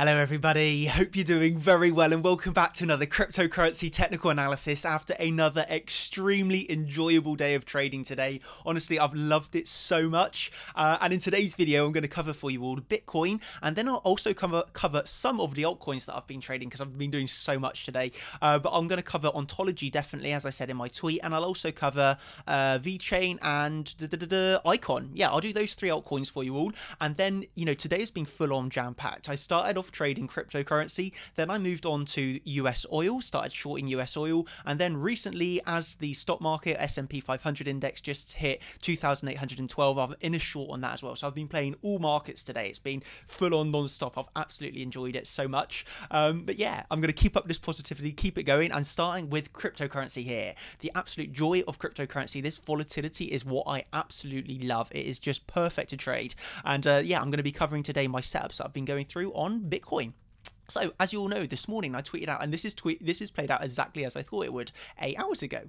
Hello everybody, hope you're doing very well and welcome back to another cryptocurrency technical analysis after another extremely enjoyable day of trading today. Honestly, I've loved it so much and in today's video I'm going to cover for you all Bitcoin, and then I'll also cover some of the altcoins that I've been trading because I've been doing so much today, but I'm going to cover Ontology definitely, as I said in my tweet, and I'll also cover VeChain and Icon. Yeah, I'll do those three altcoins for you all, and then, you know, today has been full on jam-packed. I started off trading cryptocurrency, then I moved on to US oil, started shorting US oil, and then recently, as the stock market S&P 500 index just hit 2,812, I've in a short on that as well. So I've been playing all markets today. It's been full on non-stop. I've absolutely enjoyed it so much. But yeah, I'm going to keep up this positivity, keep it going, and starting with cryptocurrency here. The absolute joy of cryptocurrency, this volatility is what I absolutely love. It is just perfect to trade. And yeah, I'm going to be covering today my setups that I've been going through on Bitcoin. So, as you all know, this morning I tweeted out, and this is played out exactly as I thought it would 8 hours ago.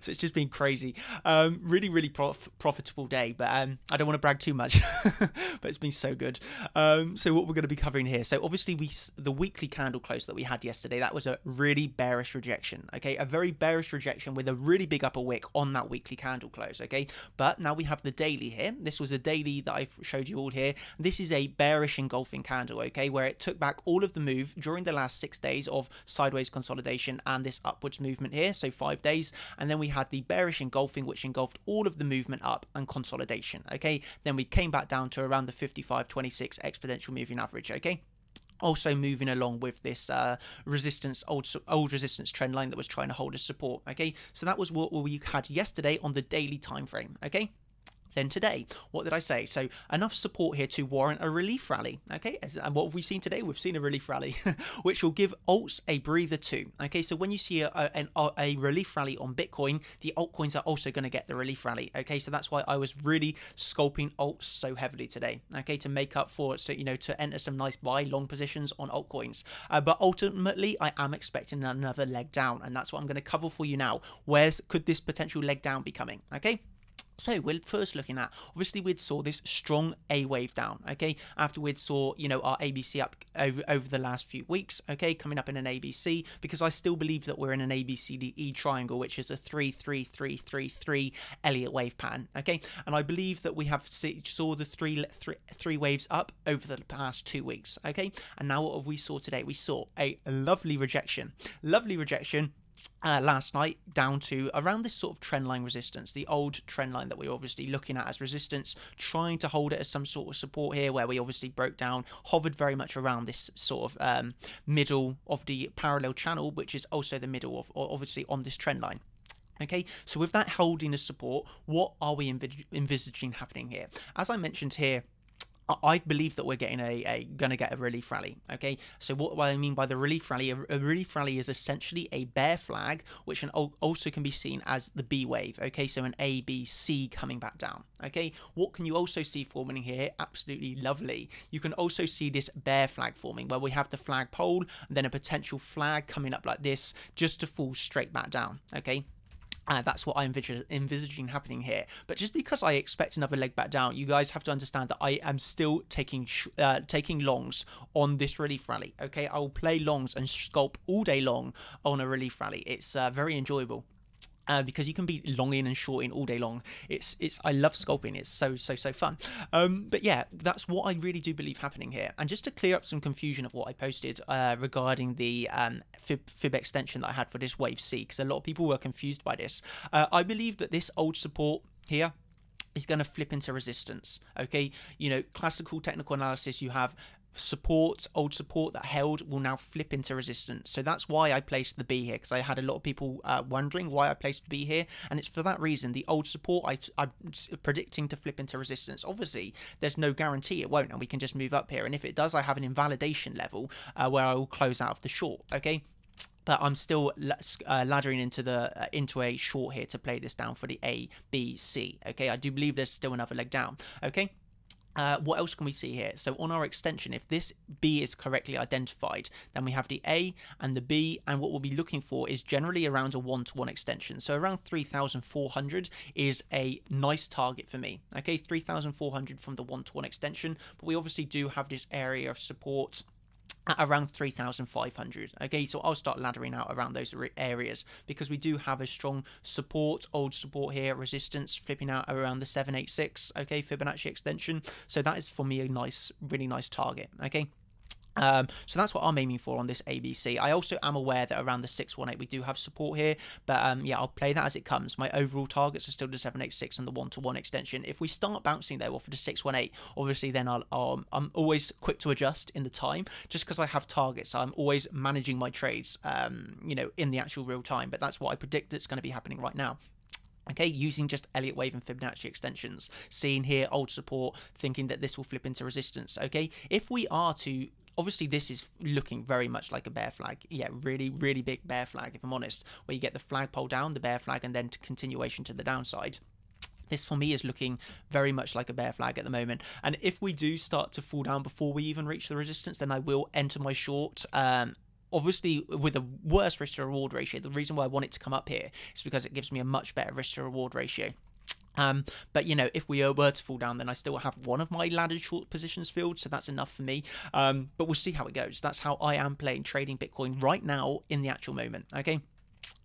So it's just been crazy. Really, really profitable day, but I don't want to brag too much, but it's been so good. So what we're going to be covering here. So obviously the weekly candle close that we had yesterday, that was a really bearish rejection. Okay, a very bearish rejection with a really big upper wick on that weekly candle close. Okay, but now we have the daily here. This was a daily that I've showed you all here. This is a bearish engulfing candle. Okay, where it took back all of the move during the last 6 days of sideways consolidation and this upwards movement here, so 5 days, and then we had the bearish engulfing, which engulfed all of the movement up and consolidation. Okay, then we came back down to around the 55.26 exponential moving average. Okay, also moving along with this resistance, old resistance trend line that was trying to hold as support. Okay, so that was what we had yesterday on the daily time frame. Okay, then today, what did I say? So enough support here to warrant a relief rally. Okay, and what have we seen today? We've seen a relief rally, which will give alts a breather too. Okay, so when you see a relief rally on Bitcoin, the altcoins are also going to get the relief rally. Okay, so that's why I was really scalping alts so heavily today. Okay, to make up for it, so, you know, to enter some nice buy long positions on altcoins. But ultimately, I am expecting another leg down, and that's what I'm going to cover for you now. Where's could this potential leg down be coming? Okay. So we're first looking at, obviously we saw this strong A wave down, okay, after we saw, you know, our ABC up over the last few weeks, okay, coming up in an ABC, because I still believe that we're in an ABCDE triangle, which is a 3-3-3-3-3 Elliott wave pattern, okay, and I believe that we have saw the three waves up over the past 2 weeks, okay, and now what have we saw today? We saw a lovely rejection last night down to around this sort of trend line resistance, the old trend line that we're obviously looking at as resistance, trying to hold it as some sort of support here, where we obviously broke down, hovered very much around this sort of middle of the parallel channel, which is also the middle of, obviously, on this trend line. Okay, so with that holding as support, what are we envisaging happening here? As I mentioned here, I believe that we're getting gonna get a relief rally. Okay, so what I mean by the relief rally, a relief rally is essentially a bear flag, which also can be seen as the B wave. Okay, so an A, B, C coming back down. Okay, what can you also see forming here? Absolutely lovely. You can also see this bear flag forming, where we have the flag pole and then a potential flag coming up like this, just to fall straight back down. Okay. That's what I'm envisaging happening here. But just because I expect another leg back down, you guys have to understand that I am still taking longs on this relief rally. Okay, I will play longs and scalp all day long on a relief rally. It's very enjoyable. Because you can be longing and shorting all day long. I love scalping. It's so fun. But yeah, that's what I really do believe happening here. And just to clear up some confusion of what I posted regarding the Fib extension that I had for this wave C, because a lot of people were confused by this. I believe that this old support here is going to flip into resistance. Okay, you know, classical technical analysis, you have support, old support that held will now flip into resistance. So that's why I placed the B here, because I had a lot of people wondering why I placed B here, and it's for that reason. The old support I'm predicting to flip into resistance. Obviously there's no guarantee it won't, and we can just move up here, and if it does, I have an invalidation level where I will close out of the short. Okay, but I'm still laddering into a short here to play this down for the A, B, C. Okay, I do believe there's still another leg down. Okay, what else can we see here? So on our extension, if this B is correctly identified, then we have the A and the B, and what we'll be looking for is generally around a one-to-one extension. So around 3,400 is a nice target for me. Okay, 3,400 from the one-to-one extension, but we obviously do have this area of support at around 3,500. Okay, so I'll start laddering out around those areas because we do have a strong support, old support here, resistance flipping out around the 786, okay, Fibonacci extension. So that is for me a nice, really nice target, okay. So that's what I'm aiming for on this ABC. I also am aware that around the 618 we do have support here, but yeah, I'll play that as it comes. My overall targets are still the 786 and the 1-to-1 extension. If we start bouncing though off of the 618, obviously then I'll, I'm always quick to adjust in the time, just because I have targets. I'm always managing my trades, you know, in the actual real time. But that's what I predict that's going to be happening right now. Okay, using just Elliott Wave and Fibonacci extensions, seeing here old support, thinking that this will flip into resistance. Okay, if we are to obviously, this is looking very much like a bear flag. Yeah, really, really big bear flag, if I'm honest, where you get the flagpole down, the bear flag, and then to continuation to the downside. This, for me, is looking very much like a bear flag at the moment. And if we do start to fall down before we even reach the resistance, then I will enter my short. Obviously, with a worse risk to reward ratio, the reason why I want it to come up here is because it gives me a much better risk to reward ratio. But you know, if we were to fall down, then I still have one of my laddered short positions filled, so that's enough for me. But we'll see how it goes. That's how I am playing trading Bitcoin right now in the actual moment. Okay,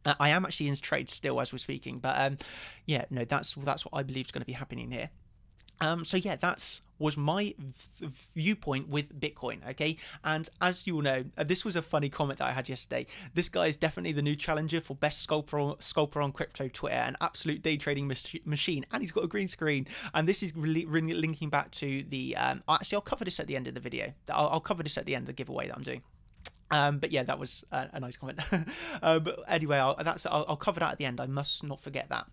I am actually in trade still as we're speaking, but yeah, no, that's what I believe is going to be happening here. So yeah, that's was my viewpoint with Bitcoin, okay? And as you all know, this was a funny comment that I had yesterday. This guy is definitely the new challenger for best sculptor on crypto Twitter, an absolute day trading machine, and he's got a green screen. And this is really linking back to the, actually I'll cover this at the end of the video. I'll cover this at the end of the giveaway that I'm doing. But yeah, that was a nice comment. But anyway, I'll cover that at the end. I must not forget that.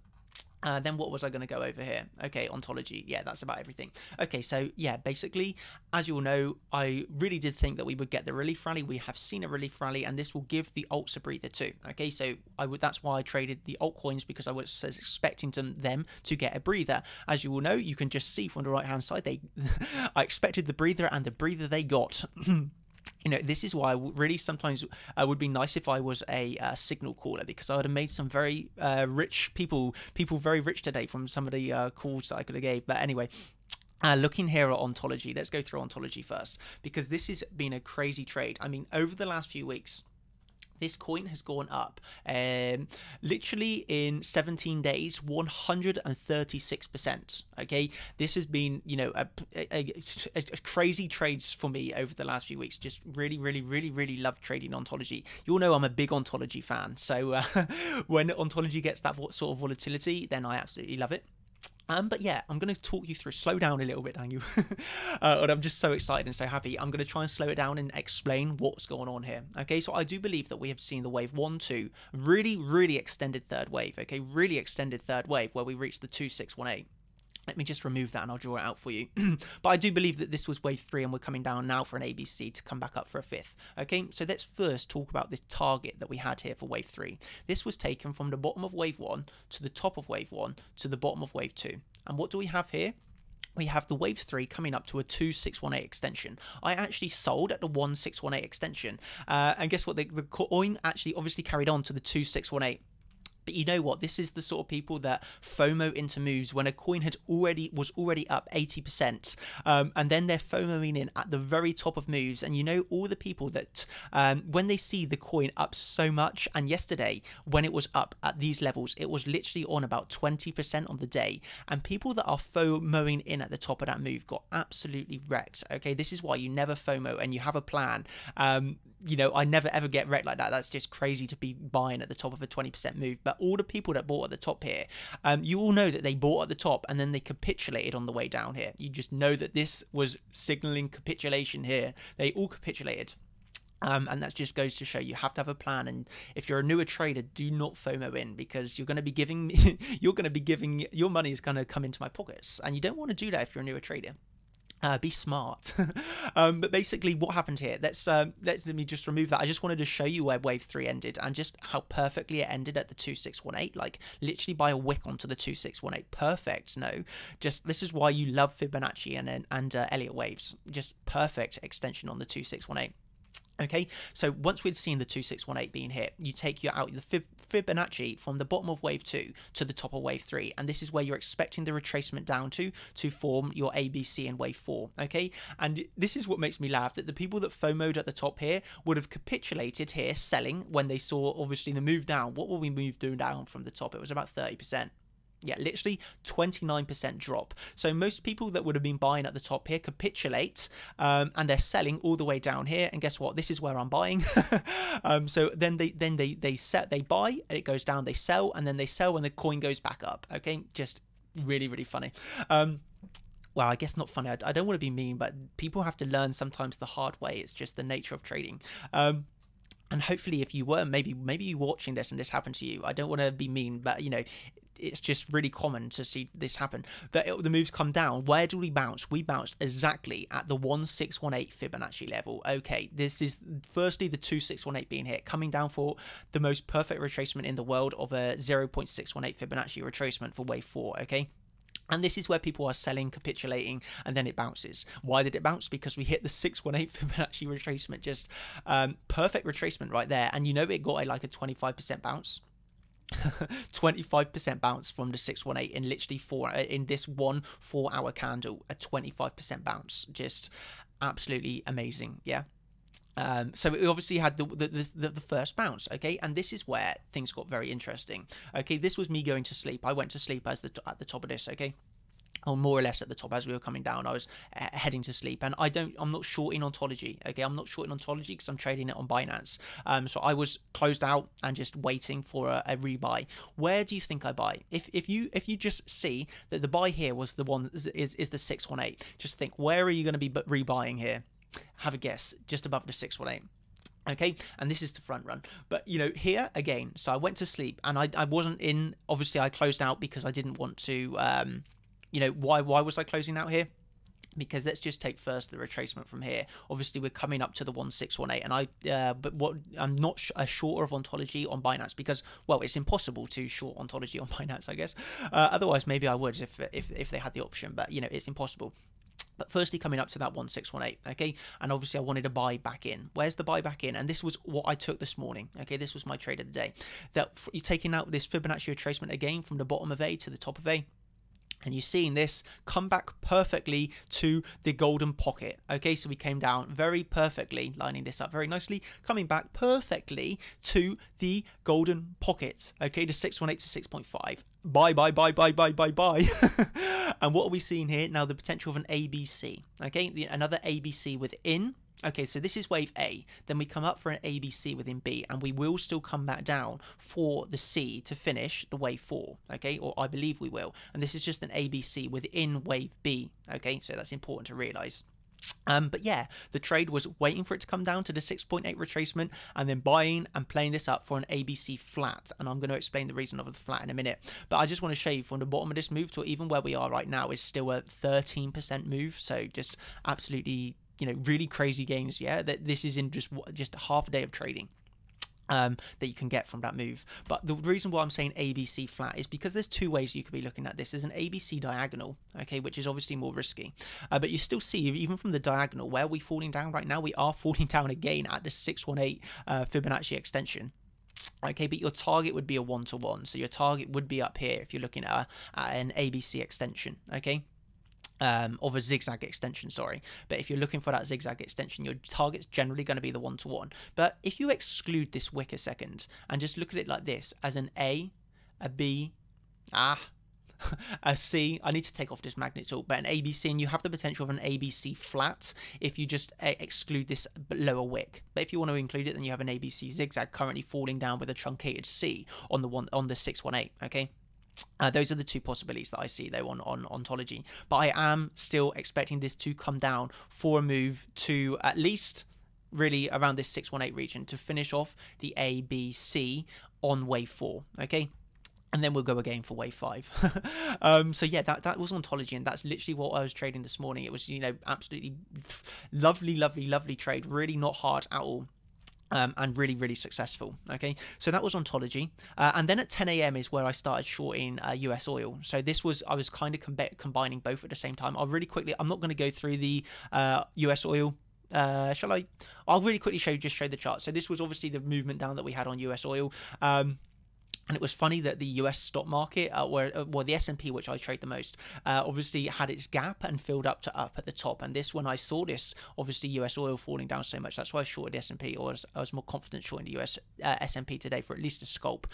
Then what was I going to go over here? Okay, ontology. Yeah, that's about everything. Okay, so yeah, basically, as you all know, I really did think that we would get the relief rally. We have seen a relief rally, and this will give the alts a breather too. Okay, so that's why I traded the altcoins, because I was expecting them to get a breather. As you all know, you can just see from the right-hand side, I expected the breather, and the breather they got. You know, this is why really sometimes would be nice if I was a signal caller, because I would have made some very rich people very rich today from some of the calls that I could have gave. But anyway, looking here at ontology, let's go through ontology first, because this has been a crazy trade. I mean, over the last few weeks, this coin has gone up literally in 17 days, 136%. Okay, this has been, you know, a crazy trades for me over the last few weeks. Just really love trading ontology. You all know I'm a big ontology fan, so when ontology gets that sort of volatility, then I absolutely love it. But yeah, I'm going to talk you through, slow down a little bit, Daniel. And I'm just so excited and so happy. I'm going to try and slow it down and explain what's going on here. Okay, so I do believe that we have seen the wave 1, 2, really extended third wave. Okay, really extended third wave where we reached the 2618. Let me just remove that and I'll draw it out for you. But I do believe that this was wave 3 and we're coming down now for an ABC to come back up for a 5th. Okay, so let's first talk about the target that we had here for wave 3. This was taken from the bottom of wave 1 to the top of wave 1 to the bottom of wave 2. And what do we have here? We have the wave 3 coming up to a 2618 extension. I actually sold at the 1618 extension. And guess what? The coin actually obviously carried on to the 2618. But you know what? This is the sort of people that FOMO into moves when a coin had was already up 80%, and then they're FOMOing in at the very top of moves. And you know all the people that when they see the coin up so much. And yesterday, when it was up at these levels, it was literally on about 20% on the day. And people that are FOMOing in at the top of that move got absolutely wrecked. Okay, this is why you never FOMO and you have a plan. You know, I never ever get wrecked like that. That's just crazy to be buying at the top of a 20% move. But all the people that bought at the top here, you all know that they bought at the top and then they capitulated on the way down here. You just know that this was signaling capitulation here. They all capitulated. And that just goes to show you have to have a plan. And if you're a newer trader, do not FOMO in, because you're going to be giving your money is going to come into my pockets, and you don't want to do that if you're a newer trader. Be smart. But basically what happened here, let me just remove that. I just wanted to show you where wave 3 ended and just how perfectly it ended at the 2618, like literally by a wick onto the 2618. Perfect. No, just this is why you love Fibonacci and Elliott Waves. Just perfect extension on the 2618. Okay, so once we'd seen the 2618 being hit, you take your out the Fibonacci from the bottom of wave 2 to the top of wave 3, and this is where you're expecting the retracement down to form your ABC in wave 4. Okay, and this is what makes me laugh, that the people that FOMO'd at the top here would have capitulated here selling when they saw obviously the move down. What were we moved down from the top? It was about 30%. Yeah, literally 29% drop. So most people that would have been buying at the top here capitulate, and they're selling all the way down here. And guess what? This is where I'm buying. So then they buy, and it goes down. They sell, and then they sell, and the coin goes back up. Okay, just really, really funny. Well, I guess not funny. I don't want to be mean, but people have to learn sometimes the hard way. It's just the nature of trading. And hopefully, if you were maybe you watching this and this happened to you, I don't want to be mean, but you know, it's just really common to see this happen. The moves come down. Where do we bounce? We bounced exactly at the 1618 Fibonacci level. Okay, this is firstly the 2618 being hit, coming down for the most perfect retracement in the world of a 0.618 Fibonacci retracement for wave 4. Okay, and this is where people are selling, capitulating, and then it bounces. Why did it bounce? Because we hit the 618 Fibonacci retracement. Just perfect retracement right there. And you know, it got like a 25% bounce. 25% bounce from the 618 in literally this one four hour candle, a 25% bounce, just absolutely amazing. Yeah. So it obviously had the first bounce, okay, and this is where things got very interesting. Okay, this was me going to sleep. I went to sleep at the top of this, okay, or more or less at the top. As we were coming down, I was heading to sleep, and I'm not short in Ontology. Okay, I'm not short in Ontology because I'm trading it on Binance. So I was closed out and just waiting for a rebuy. Where do you think I buy? If you just see that the buy here was the one is the 618, just think, where are you going to be rebuying here? Have a guess, just above the 618. Okay, and this is the front run. But, you know, here again, so I went to sleep, and I wasn't in, obviously I closed out because I didn't want to, you know, why was I closing out here? Because let's just take first the retracement from here. Obviously, we're coming up to the 1618, and I'm not a shorter of Ontology on Binance because, well, it's impossible to short Ontology on Binance, I guess. Otherwise, maybe I would if they had the option, but, you know, it's impossible. But firstly, coming up to that 1618, okay, and obviously I wanted to buy back in. Where's the buy back in? And this was what I took this morning, okay. This was my trade of the day. That you're taking out this Fibonacci retracement again from the bottom of A to the top of A, and you're seeing this come back perfectly to the golden pocket. Okay, so we came down very perfectly, lining this up very nicely, coming back perfectly to the golden pocket. Okay, the 618 to 6.5. Bye, bye, bye, bye, bye, bye, bye. And what are we seeing here? Now the potential of an ABC. Okay, another ABC within. Okay, so this is wave A. Then we come up for an ABC within B, and we will still come back down for the C to finish the wave 4, okay? Or I believe we will. And this is just an ABC within wave B, okay? So that's important to realise. But yeah, the trade was waiting for it to come down to the 6.8 retracement and then buying and playing this up for an ABC flat. And I'm going to explain the reason of the flat in a minute. But I just want to show you from the bottom of this move to even where we are right now is still a 13% move. So just absolutely, you know, really crazy gains. Yeah, that this is in just half a day of trading that you can get from that move. But the reason why I'm saying ABC flat is because there's two ways you could be looking at this. There's an ABC diagonal, okay, which is obviously more risky, but you still see even from the diagonal where we're falling down right now, we are falling down again at the 618 Fibonacci extension. Okay, but your target would be a 1-to-1, so your target would be up here if you're looking at an ABC extension, okay, of a zigzag extension, sorry. But if you're looking for that zigzag extension, your target's generally going to be the 1-to-1. But if you exclude this wick a second and just look at it like this, as an A, a B, a C, I need to take off this magnet tool, but an ABC, and you have the potential of an ABC flat if you just exclude this lower wick. But if you want to include it, then you have an ABC zigzag currently falling down with a truncated C on the 618, okay? Those are the two possibilities that I see though on Ontology, but I am still expecting this to come down for a move to at least really around this 618 region to finish off the ABC on wave 4, okay, and then we'll go again for wave 5. So yeah, that was Ontology, and that's literally what I was trading this morning. It was, you know, absolutely lovely trade, really not hard at all. And really successful. Okay, so that was Ontology, and then at 10 AM is where I started shorting US oil. So this was, I was kind of combining both at the same time. I'm not going to go through the US oil I'll really quickly show the chart. So this was obviously the movement down that we had on US oil. And it was funny that the US stock market, well, the S&P, which I trade the most, obviously had its gap and filled up to up at the top. And this, when I saw this, obviously US oil falling down so much, that's why I shorted the S&P, or I was more confident shorting the US S&P today for at least a scalp.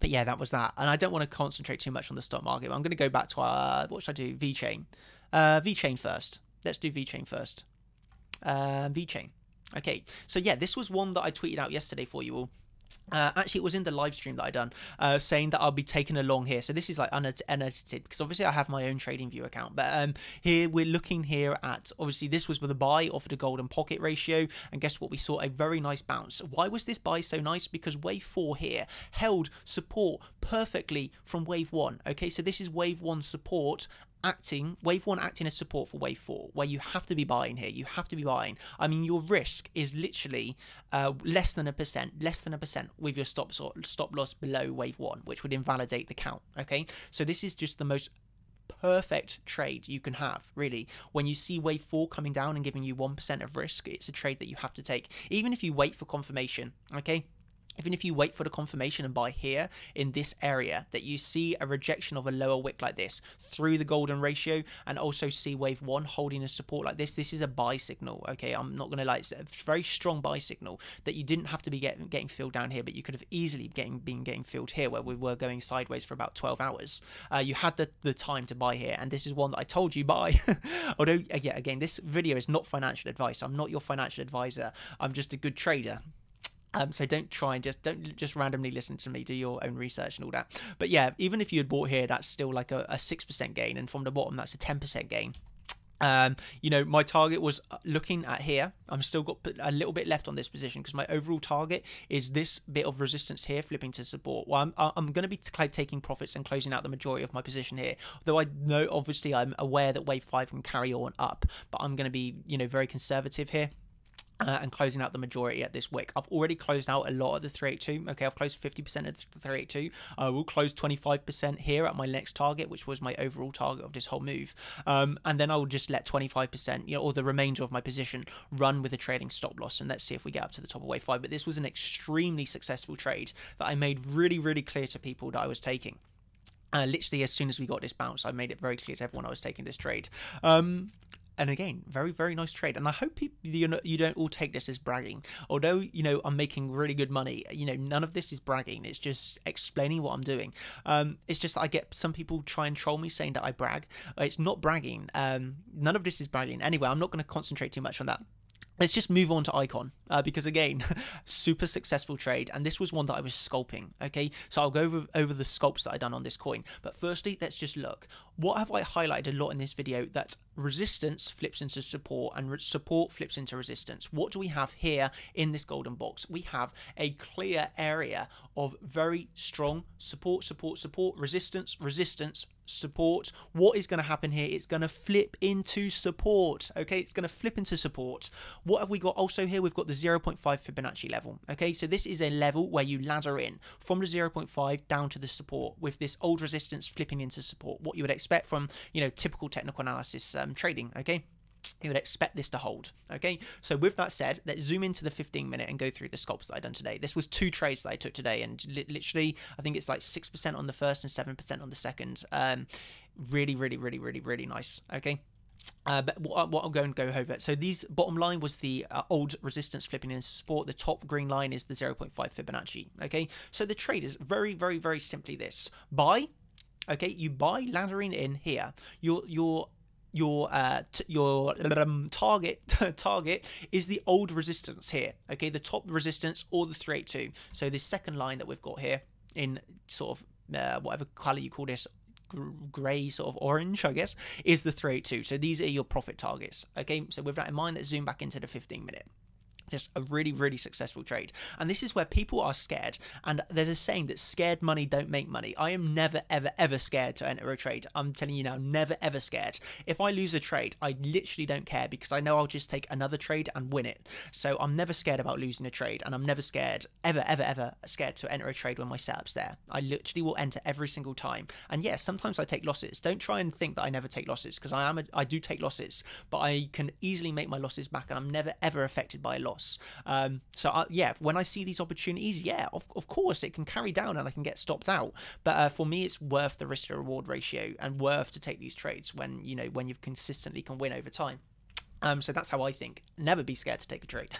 But yeah, that was that. And I don't want to concentrate too much on the stock market. But I'm going to go back to our, what should I do? VeChain. VeChain first. Let's do VeChain first. VeChain. Okay. So yeah, this was one that I tweeted out yesterday for you all. Actually, it was in the live stream that I done, saying that I'll be taken along here. So this is like unedited, because obviously I have my own TradingView account. But here we're looking here at, obviously this was with a buy, offered a golden pocket ratio, and guess what? We saw a very nice bounce. Why was this buy so nice? Because wave 4 here held support perfectly from wave 1. Okay, so this is wave 1 support. Wave 1 acting as support for wave 4, where you have to be buying here. You have to be buying. I mean, your risk is literally less than a percent with your stop loss below wave 1, which would invalidate the count. Okay, so this is just the most perfect trade you can have, really. When you see wave 4 coming down and giving you 1% of risk, it's a trade that you have to take, even if you wait for confirmation. Okay. Even if you wait for the confirmation and buy here in this area, that you see a rejection of a lower wick like this through the golden ratio, and also see wave 1 holding a support like this. This is a buy signal. Okay, I'm not going to lie, it's a very strong buy signal that you didn't have to be getting filled down here, but you could have easily been getting filled here, where we were going sideways for about 12 hours. You had the time to buy here, and this is one that I told you buy. Although, yeah, again, this video is not financial advice. I'm not your financial advisor. I'm just a good trader. So don't just randomly listen to me. Do your own research and all that. But yeah, even if you had bought here, that's still like a 6% gain, and from the bottom, that's a 10% gain. You know, my target was looking at here. I'm still got a little bit left on this position, because my overall target is this bit of resistance here flipping to support. Well, I'm going to be taking profits and closing out the majority of my position here, though I know, obviously, I'm aware that wave 5 can carry on up, but I'm going to be, you know, very conservative here. And closing out the majority at this wick. I've already closed out a lot of the 382. Okay, I've closed 50% of the 382. I will close 25% here at my next target, which was my overall target of this whole move. And then I will just let 25%, you know, or the remainder of my position run with a trailing stop loss. And let's see if we get up to the top of wave 5. But this was an extremely successful trade that I made really, really clear to people that I was taking. Literally, as soon as we got this bounce, I made it very clear to everyone I was taking this trade. And again, very, very nice trade. And I hope you don't all take this as bragging. Although, you know, I'm making really good money. You know, none of this is bragging. It's just explaining what I'm doing. It's just I get some people try and troll me saying that I brag. It's not bragging. None of this is bragging. Anyway, I'm not going to concentrate too much on that. Let's just move on to Icon, because again, super successful trade, and this was one that I was scalping. Okay, so I'll go over the scalps that I done on this coin, but firstly, let's just look. What have I highlighted a lot in this video? That resistance flips into support, and support flips into resistance. What do we have here in this golden box? We have a clear area of very strong support, resistance, support. What is going to happen here? It's going to flip into support. Okay, it's going to flip into support. What have we got also here? We've got the 0.5 Fibonacci level. Okay, so this is a level where you ladder in from the 0.5 down to the support, with this old resistance flipping into support. What you would expect from, you know, typical technical analysis trading. Okay, you would expect this to hold. Okay, so with that said, let's zoom into the 15-minute and go through the scalps that I done today. This was 2 trades that I took today, and literally I think it's like 6% on the first and 7% on the second. Really nice. Okay, but what I'm going to go over, so these bottom line was the old resistance flipping into support. The top green line is the 0.5 Fibonacci. Okay, so the trade is very simply this: buy. Okay, you buy laddering in here. Your target is the old resistance here. Okay, the top resistance, or the 382. So this second line that we've got here in sort of whatever color you call this, gray, sort of orange, I guess, is the 382. So these are your profit targets. Okay, so with that in mind, let's zoom back into the 15-minute. Just a really, really successful trade. And this is where people are scared. And there's a saying that scared money don't make money. I am never, ever, ever scared to enter a trade. I'm telling you now, never, ever scared. If I lose a trade, I literally don't care because I know I'll just take another trade and win it. So I'm never scared about losing a trade. And I'm never scared, ever, ever, ever scared to enter a trade when my setup's there. I literally will enter every single time. And yes, sometimes I take losses. Don't try and think that I never take losses because I do take losses, but I can easily make my losses back and I'm never, ever affected by a loss. So when I see these opportunities, of course it can carry down and I can get stopped out, but for me it's worth the risk to reward ratio and worth to take these trades when you know when you consistently can win over time. So that's how I think. Never be scared to take a trade,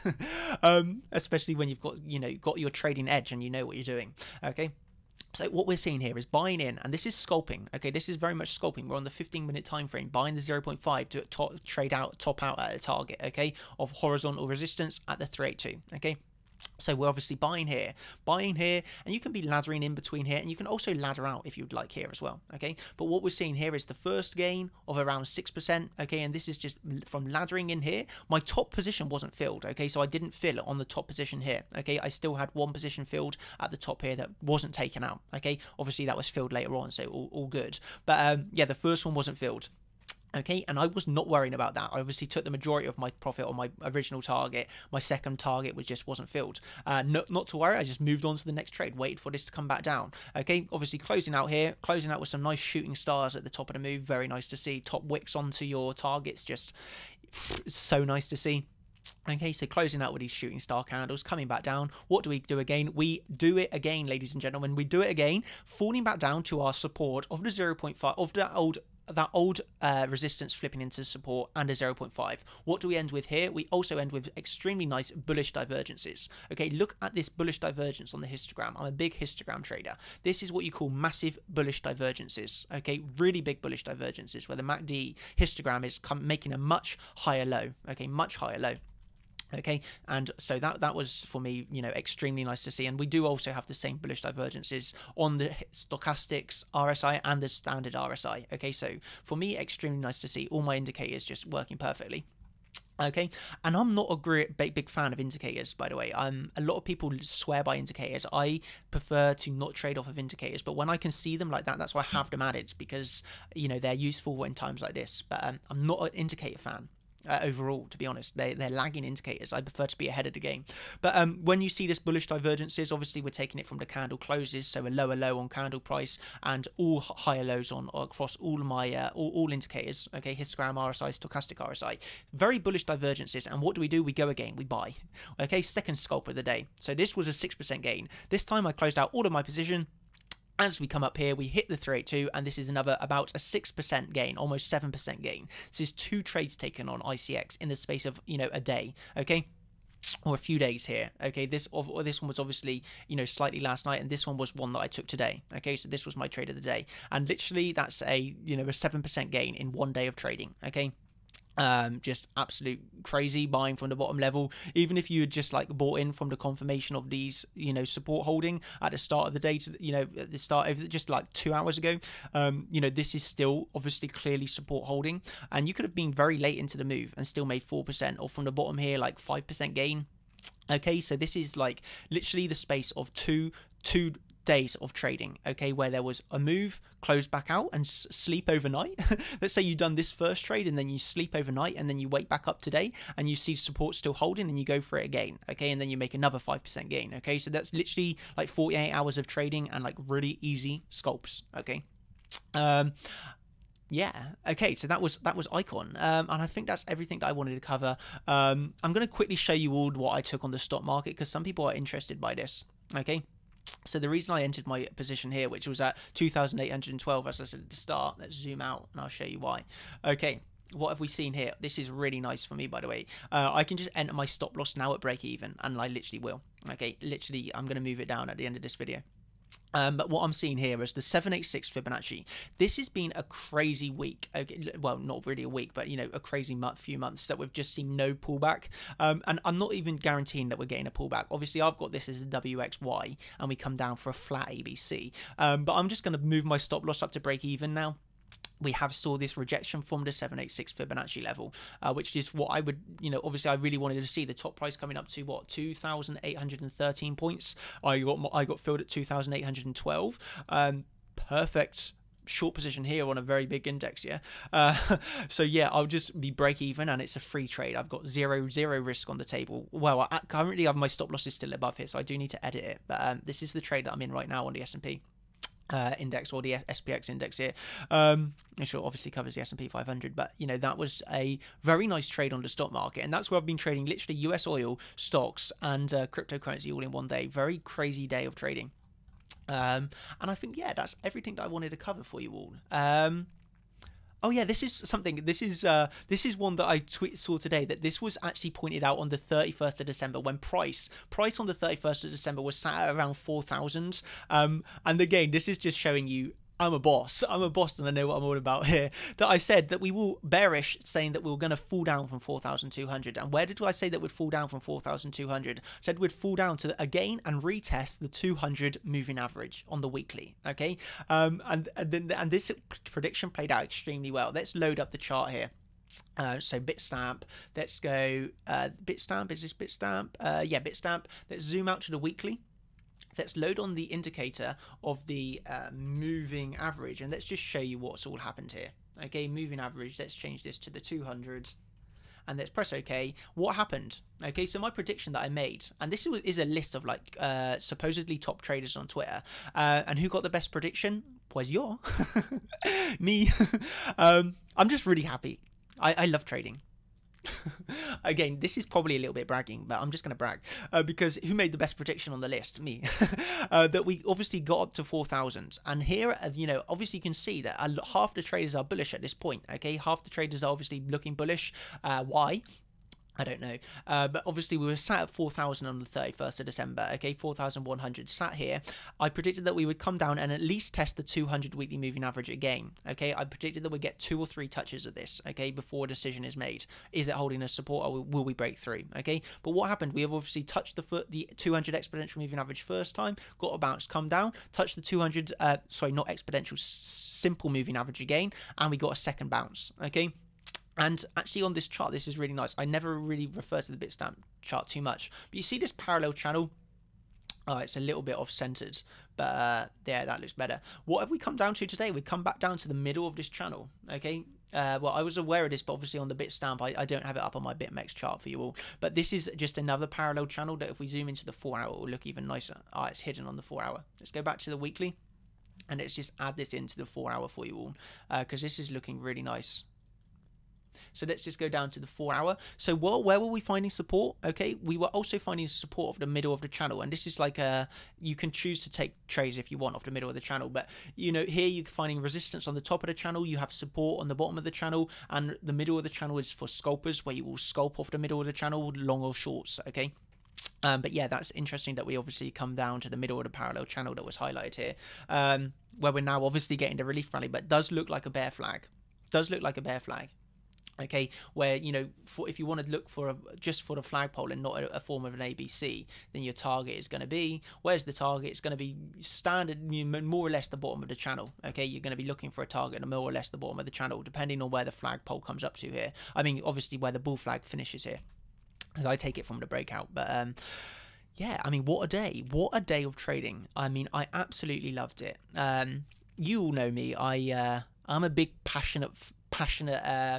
especially when you've got got your trading edge and you know what you're doing. Okay. So what we're seeing here is buying in, and this is scalping. Okay, this is very much scalping. We're on the 15-minute time frame, buying the 0.5 to trade out, top out at a target. Okay, of horizontal resistance at the 382. Okay. So we're obviously buying here, and you can be laddering in between here, and you can also ladder out if you'd like here as well, okay? But what we're seeing here is the first gain of around 6%, okay? And this is just from laddering in here. My top position wasn't filled, okay? So I didn't fill it on the top position here, okay? I still had one position filled at the top here that wasn't taken out, okay? Obviously, that was filled later on, so all good. But yeah, the first one wasn't filled. Okay, and I was not worrying about that. I obviously took the majority of my profit on my original target. My second target just wasn't filled. Not to worry, I just moved on to the next trade, waited for this to come back down. Okay, obviously closing out here, closing out with some nice shooting stars at the top of the move. Very nice to see. Top wicks onto your targets, just so nice to see. Okay, so closing out with these shooting star candles, coming back down. What do we do again? We do it again, ladies and gentlemen. We do it again, falling back down to our support of the 0.5 of that old resistance flipping into support and a 0.5. What do we end with here? We also end with extremely nice bullish divergences. Okay, look at this bullish divergence on the histogram. I'm a big histogram trader. This is what you call massive bullish divergences. Okay, really big bullish divergences where the MACD histogram is making a much higher low. Okay, much higher low. Okay, and so that was for me, extremely nice to see. And we do also have the same bullish divergences on the stochastics RSI and the standard RSI. Okay, so for me, extremely nice to see. All my indicators just working perfectly. Okay, and I'm not a great big fan of indicators, by the way. A lot of people swear by indicators. I prefer to not trade off of indicators, but when I can see them like that, that's why I have them added, because they're useful in times like this. But I'm not an indicator fan. Overall, to be honest, they're lagging indicators. I prefer to be ahead of the game. But when you see this bullish divergences, obviously we're taking it from the candle closes, so a lower low on candle price and all higher lows on across all my all indicators. Okay, histogram RSI, stochastic RSI, very bullish divergences. And what do? We go again, we buy. Okay, second scalp of the day. So this was a 6% gain. This time I closed out all of my position. As we come up here, we hit the 382, and this is another about a 6% gain, almost 7% gain. This is 2 trades taken on ICX in the space of, a day, okay? Or a few days here, okay? This one was obviously, slightly last night, and this one was one that I took today, okay? So this was my trade of the day. And literally, that's a, a 7% gain in one day of trading, okay? Just absolute crazy buying from the bottom level. Even if you had just like bought in from the confirmation of these, support holding at the start of the day, at the start of just like 2 hours ago, this is still obviously clearly support holding, and you could have been very late into the move and still made 4%, or from the bottom here, like 5% gain. Okay, so this is like literally the space of two days of trading, okay, where there was a move, close back out, and sleep overnight. Let's say you've done this first trade and then you sleep overnight and then you wake back up today and you see support still holding and you go for it again, okay, and then you make another 5% gain, okay, so that's literally like 48 hours of trading and like really easy scalps, okay. Yeah, okay, so that was Icon, and I think that's everything that I wanted to cover. I'm going to quickly show you all what I took on the stock market because some people are interested by this, okay. So the reason I entered my position here, which was at 2,812, as I said at the start, let's zoom out and I'll show you why. Okay, what have we seen here? This is really nice for me, by the way. I can just enter my stop loss now at break even, and I literally will. Okay, literally, I'm going to move it down at the end of this video. But what I'm seeing here is the 786 Fibonacci. This has been a crazy week. Okay, well, not really a week, but a crazy few months that we've just seen no pullback. And I'm not even guaranteeing that we're getting a pullback. Obviously, I've got this as a WXY, and we come down for a flat ABC. But I'm just going to move my stop loss up to break even now. we have saw this rejection from the 786 Fibonacci level, which is what I would, obviously I really wanted to see the top price coming up to what, 2,813 points. I got filled at 2,812. Perfect short position here on a very big index here. So yeah, I'll just be break even, and it's a free trade. I've got zero risk on the table. Well, currently my stop loss is still above here, so I do need to edit it. But this is the trade that I'm in right now on the S&P index, or the SPX index here. Which obviously covers the S&P 500, but that was a very nice trade on the stock market, and that's where I've been trading literally US oil, stocks, and cryptocurrency all in one day. Very crazy day of trading. And I think, yeah, that's everything that I wanted to cover for you all. Oh yeah, this is something. This is one that I saw today, that this was actually pointed out on the 31st of December, when price on the 31st of December was sat at around 4,000. And again, this is just showing you, I'm a boss and I know what I'm all about here, that I said that we will bearish, saying that we were going to fall down from 4,200. And where did I say that we'd fall down from 4,200? Said we'd fall down to again and retest the 200 moving average on the weekly. Okay. And this prediction played out extremely well. Let's load up the chart here. So Bitstamp, let's go, Bitstamp, is this Bitstamp? Yeah, Bitstamp. Let's zoom out to the weekly. Let's load on the indicator of the moving average, and let's just show you what's all happened here. Okay, moving average, let's change this to the 200, and let's press OK. What happened? Okay, so my prediction that I made, and this is a list of like supposedly top traders on Twitter, and who got the best prediction? Was you. Me. I'm just really happy. I love trading. Again, this is probably a little bit bragging, but I'm just going to brag because who made the best prediction on the list? Me. That we obviously got up to 4,000, and here, obviously you can see that half the traders are bullish at this point. Okay, half the traders are obviously looking bullish. Why? I don't know, but obviously we were sat at 4,000 on the 31st of December, okay, 4,100 sat here. I predicted that we would come down and at least test the 200 weekly moving average again, okay. I predicted that we'd get 2 or 3 touches of this, okay, before a decision is made. Is it holding a support, or will we break through, okay? But what happened? We have obviously touched the 200 exponential moving average first time, got a bounce, come down, touched the 200, sorry, not exponential, simple moving average again, and we got a second bounce, okay? And actually on this chart, this is really nice. I never really refer to the Bitstamp chart too much, but you see this parallel channel? Oh, it's a little bit off-centered, but yeah, that looks better. What have we come down to today? We've come back down to the middle of this channel, okay? Well, I was aware of this, but obviously on the Bitstamp, I don't have it up on my BitMEX chart for you all. But this is just another parallel channel that if we zoom into the 4-hour, it will look even nicer. Oh, it's hidden on the 4-hour. Let's go back to the weekly, and let's just add this into the 4-hour for you all, because this is looking really nice. So let's just go down to the 4-hour. So where were we finding support? Okay, we were also finding support of the middle of the channel, and this is like a, you can choose to take trades if you want off the middle of the channel, but here you're finding resistance on the top of the channel, you have support on the bottom of the channel, and the middle of the channel is for scalpers, where you will scalp off the middle of the channel, long or shorts, okay? But yeah, that's interesting that we obviously come down to the middle of the parallel channel that was highlighted here, where we're now obviously getting the relief rally, but does look like a bear flag. Does look like a bear flag. Okay, where if you want to look for just for the flagpole and not a form of an ABC, then your target is going to be, where's the target? It's going to be standard, more or less the bottom of the channel. Okay, you're going to be looking for a target and more or less the bottom of the channel, depending on where the flagpole comes up to here. I mean, obviously where the bull flag finishes here, as I take it from the breakout. But yeah, I mean, what a day of trading. I mean, I absolutely loved it. You all know me. I'm a big passionate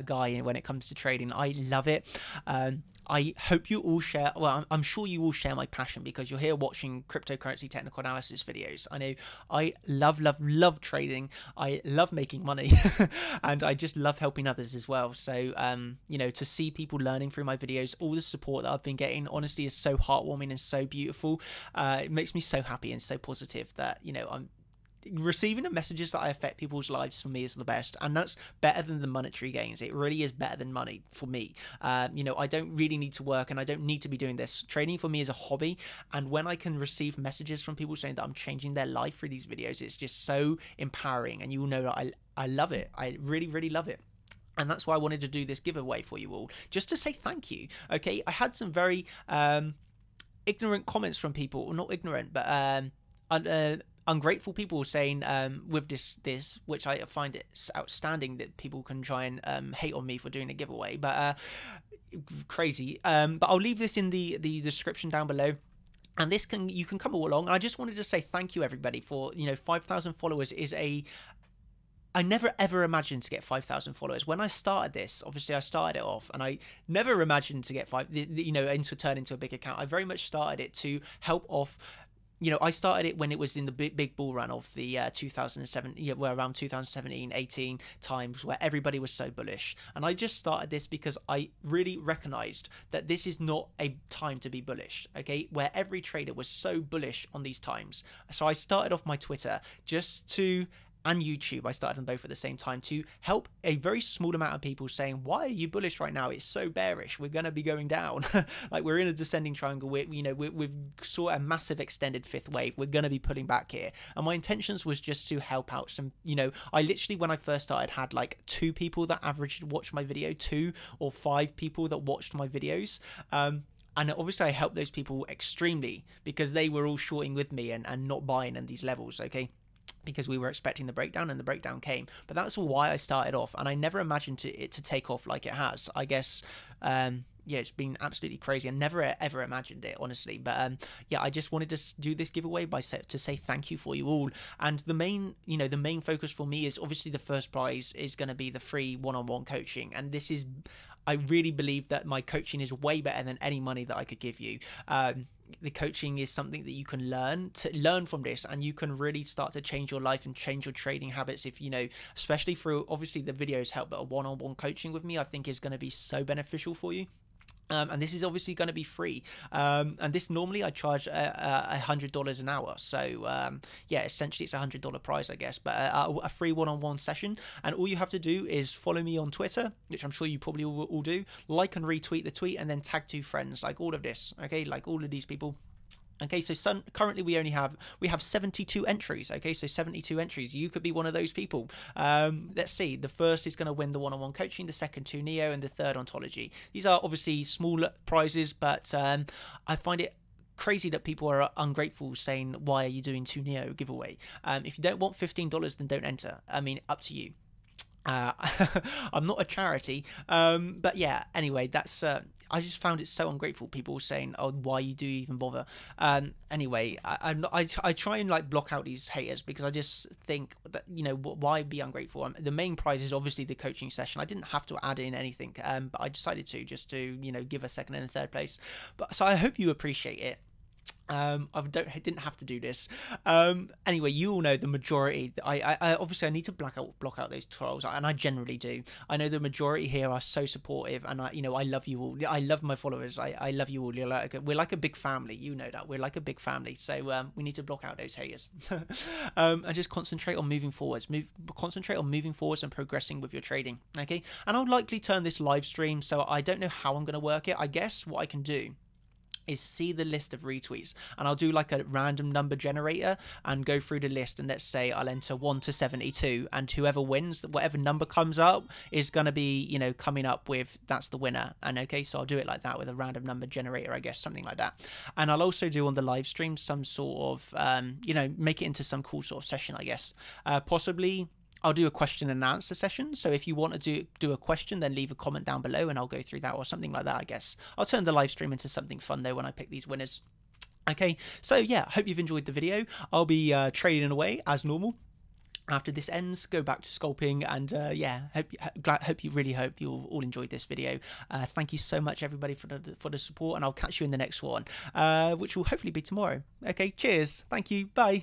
guy when it comes to trading. I love it. I hope you all share, I'm sure you all share my passion, because you're here watching cryptocurrency technical analysis videos. I know I love trading. I love making money and I just love helping others as well. So to see people learning through my videos, all the support that I've been getting, honestly, is so heartwarming and so beautiful. It makes me so happy and so positive that I'm receiving the messages that I affect people's lives. For me is the best, and that's better than the monetary gains. It really is better than money for me. I don't really need to work, and I don't need to be doing this. Trading for me is a hobby, and when I can receive messages from people saying that I'm changing their life through these videos, it's just so empowering, and you will know that I love it. I really, really love it. And that's why I wanted to do this giveaway for you all, just to say thank you. Okay, I had some very ignorant comments from people, not ignorant, but ungrateful people saying with this, which I find it outstanding that people can try and hate on me for doing a giveaway, but crazy. But I'll leave this in the description down below. And this can, you can come along. And I just wanted to say thank you, everybody, for, you know, 5,000 followers is a, I never ever imagined to get 5,000 followers. When I started this, obviously I started it off and I never imagined to get five, you know, and to turn into a big account. I very much started it to help off, you know, I started it when it was in the big bull run of the 2007, yeah, well, around 2017, 18 times where everybody was so bullish. And I just started this because I really recognized that this is not a time to be bullish, okay, where every trader was so bullish on these times. So I started off my Twitter just to, and YouTube, I started them both at the same time to help a very small amount of people saying, why are you bullish right now? It's so bearish. We're going to be going down. Like, we're in a descending triangle. We're, you know, we've saw a massive extended fifth wave. We're going to be pulling back here. And my intentions was just to help out some, you know, I literally, when I first started, had like 2 people that averaged watched my video, 2 or 5 people that watched my videos. And obviously I helped those people extremely because they were all shorting with me and not buying in these levels. Okay. Because we were expecting the breakdown and the breakdown came, but that's why I started off. And I never imagined it to take off like it has, I guess. Yeah, it's been absolutely crazy. I never ever imagined it, honestly. But yeah, I just wanted to do this giveaway to say thank you for you all. And the main, you know, the main focus for me is obviously the first prize is going to be the free one-on-one coaching. And this is, I really believe that my coaching is way better than any money that I could give you. The coaching is something that you can learn from this, and you can really start to change your life and change your trading habits. If you know, especially through obviously the videos help, but a one-on-one coaching with me, I think is going to be so beneficial for you. And this is obviously going to be free. And this normally I charge $100 an hour. So yeah, essentially it's $100 price, I guess, but a free one-on-one session. And all you have to do is follow me on Twitter, which I'm sure you probably all do, like and retweet the tweet, and then tag 2 friends, like all of this. Okay, like all of these people. Okay, so currently we have 72 entries. Okay, so 72 entries. You could be one of those people. Let's see. The first is going to win the one-on-one coaching, the second 2 Neo, and the third Ontology. These are obviously smaller prizes, but I find it crazy that people are ungrateful saying, why are you doing 2 Neo giveaway? If you don't want $15, then don't enter. I mean, up to you. I'm not a charity, but yeah, anyway, that's, I just found it so ungrateful, people saying, oh, why you do even bother? Anyway, I try and like block out these haters because I just think that, you know, why be ungrateful? The main prize is obviously the coaching session. I didn't have to add in anything, but I decided to just to, you know, give a second and a third place. But so I hope you appreciate it. I didn't have to do this. Anyway, you all know the majority. I obviously I need to block out those trolls, and I generally do. I know the majority here are so supportive, and I, you know, I love you all. I love my followers. I love you all. You're like we're like a big family. You know that we're like a big family. So we need to block out those haters. And just concentrate on moving forwards. Concentrate on moving forwards and progressing with your trading. Okay. And I'll likely turn this live stream. So I don't know how I'm going to work it. I guess what I can do is see the list of retweets, and I'll do like a random number generator and go through the list, and let's say I'll enter 1 to 72, and whoever wins, whatever number comes up is going to be, you know, coming up with, that's the winner. And okay, so I'll do it like that with a random number generator, I guess, something like that. And I'll also do on the live stream some sort of you know, make it into some cool sort of session, I guess. Possibly I'll do a question and answer session. So if you want to do a question, then leave a comment down below and I'll go through that or something like that, I guess. I'll turn the live stream into something fun though when I pick these winners. Okay, so yeah, hope you've enjoyed the video. I'll be trading away as normal. After this ends, go back to sculpting, and yeah, hope you've all enjoyed this video. Thank you so much, everybody, for the support, and I'll catch you in the next one, which will hopefully be tomorrow. Okay, cheers. Thank you. Bye.